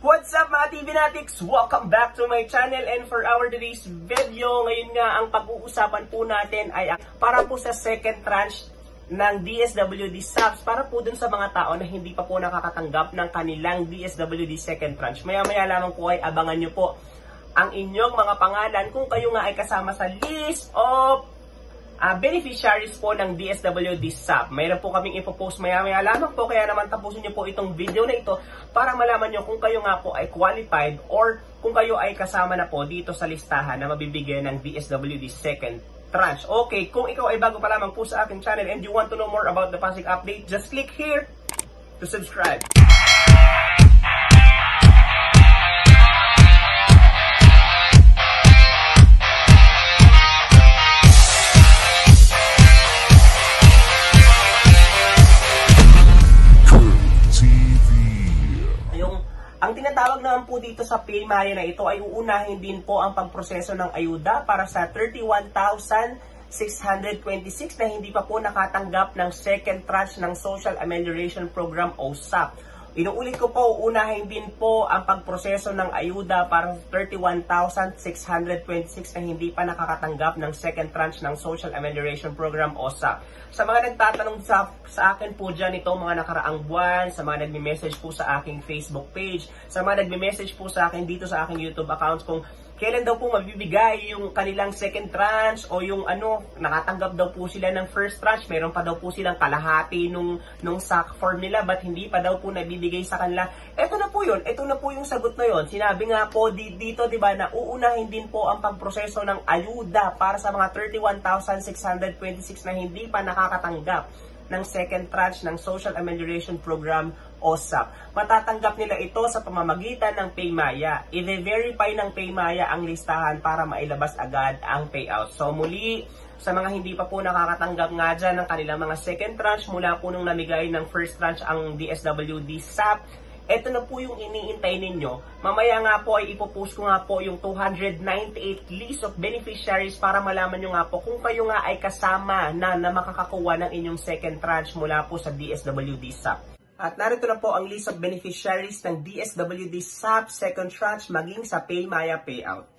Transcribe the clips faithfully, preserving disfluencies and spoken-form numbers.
What's up mga TVNatics? Welcome back to my channel, and for our today's video, ngayon nga ang pag-uusapan po natin ay para po sa second tranche ng D S W D subs para po dun sa mga tao na hindi pa po nakakatanggap ng kanilang D S W D second tranche. Maya-maya lamang po ay abangan nyo po ang inyong mga pangalan kung kayo nga ay kasama sa list of Uh, beneficiaries po ng D S W D S A P. Mayroon po kaming ipopost maya-maya lamang po, kaya naman tapusin nyo po itong video na ito para malaman nyo kung kayo nga po ay qualified or kung kayo ay kasama na po dito sa listahan na mabibigyan ng D S W D second tranche. Okay, kung ikaw ay bago pa lamang po sa aking channel and you want to know more about the PASIG update, just click here to subscribe. Ang tinatawag naman po dito sa PayMaya na ito ay uunahin din po ang pagproseso ng ayuda para sa thirty-one thousand six hundred twenty-six na hindi pa po nakatanggap ng second tranche ng Social Amelioration Program o S A P. Inuulit ko po, uunahin din po ang pagproseso ng ayuda para sa thirty-one thousand six hundred twenty-six na hindi pa nakakatanggap ng second tranche ng Social Amelioration Program o S A P. Sa mga nagtatanong sa, sa akin po dyan ito mga nakaraang buwan, sa mga nagme-message po sa aking Facebook page, sa mga nagme-message po sa akin dito sa aking YouTube account kung kailan daw po mabibigay yung kanilang second tranche o yung ano, nakatanggap daw po sila ng first tranche, meron pa daw po silang kalahati nung, nung S A C form nila, but hindi pa daw po nabibigay sa kanila. Ito na po yun, ito na po yung sagot na yun. Sinabi nga po dito, diba, na uunahin din po ang pagproseso ng ayuda para sa mga thirty-one thousand six hundred twenty-six na hindi pa nakakatanggap ng second tranche ng Social Amelioration Program o S A P. Matatanggap nila ito sa pamamagitan ng PayMaya. I-verify ng PayMaya ang listahan para mailabas agad ang payout. So muli, sa mga hindi pa po nakakatanggap nga dyan ng kanilang mga second tranche mula po nung namigay ng first tranche ang D S W D S A P, ito na po yung iniintay ninyo. Mamaya nga po ay ipopost ko nga po yung two hundred ninety-eight list of beneficiaries para malaman nyo nga po kung kayo nga ay kasama na, na makakakuha ng inyong second tranche mula po sa D S W D S A P. At narito na po ang list of beneficiaries ng D S W D S A P second tranche maging sa PayMaya payout.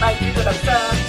like, you could have said.